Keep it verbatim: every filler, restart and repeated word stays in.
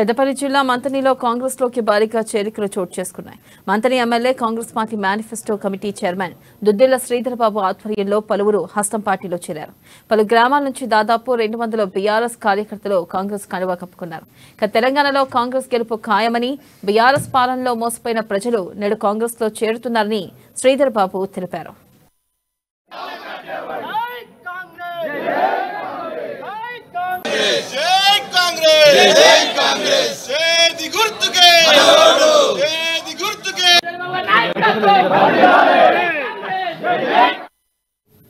Pedapalli Jilla Mantanilo Congress Loki Barika Cherikalu chotu chesukunnayi. Mantani M L A Congress Party Manifesto Committee Chairman Duddela Sridhar Babu ఆధ్వర్యంలో పలువురు హస్తం పార్టీలో చేరారు. పలు గ్రామాల నుంచి దాదాపు రెండు వందల బీఆర్ఎస్ కార్యకర్తలు కాంగ్రెస్ కండువా కప్పుకున్నారు. తెలంగాణలో కాంగ్రెస్ గెలుపు ఖాయమని బీఆర్ఎస్ పాలనలో మోసపోయిన ప్రజలు నేడు కాంగ్రెస్ లో చేరుతున్నారని శ్రీధర్ బాబు తెలిపారు. Hey, the Gurtuke! Hey, the Gurtuke!